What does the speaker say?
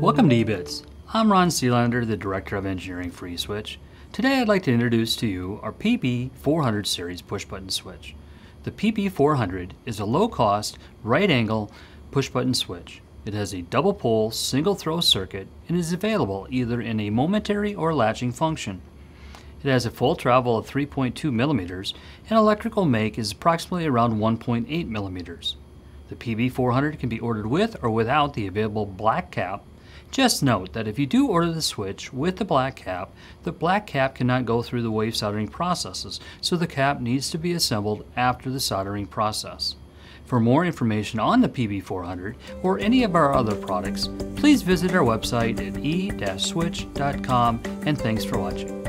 Welcome to eBits. I'm Ron Seelander, the Director of Engineering for E-Switch. Today I'd like to introduce to you our PB400 series push-button switch. The PB400 is a low-cost, right-angle push-button switch. It has a double-pole, single-throw circuit and is available either in a momentary or latching function. It has a full travel of 3.2 millimeters and electrical make is approximately around 1.8 millimeters. The PB400 can be ordered with or without the available black cap. Just note that if you do order the switch with the black cap cannot go through the wave soldering processes, so the cap needs to be assembled after the soldering process. For more information on the PB400 or any of our other products, please visit our website at e-switch.com, and thanks for watching.